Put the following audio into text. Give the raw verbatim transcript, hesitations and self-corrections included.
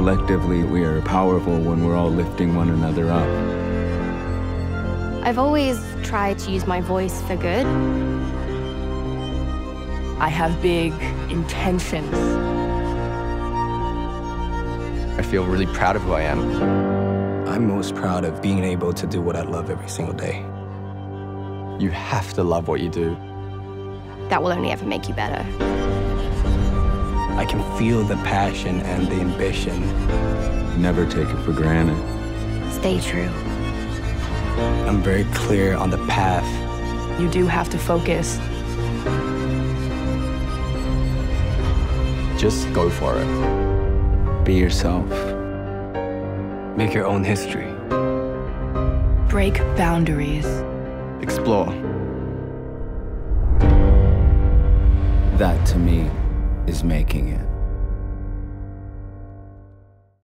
collectively we are powerful when we're all lifting one another up. I've always tried to use my voice for good. I have big intentions. I feel really proud of who I am. I'm most proud of being able to do what I love every single day. You have to love what you do. That will only ever make you better. I can feel the passion and the ambition. Never take it for granted. Stay true. I'm very clear on the path. You do have to focus. Just go for it. Be yourself. Make your own history. Break boundaries. Explore. That, to me, is making it.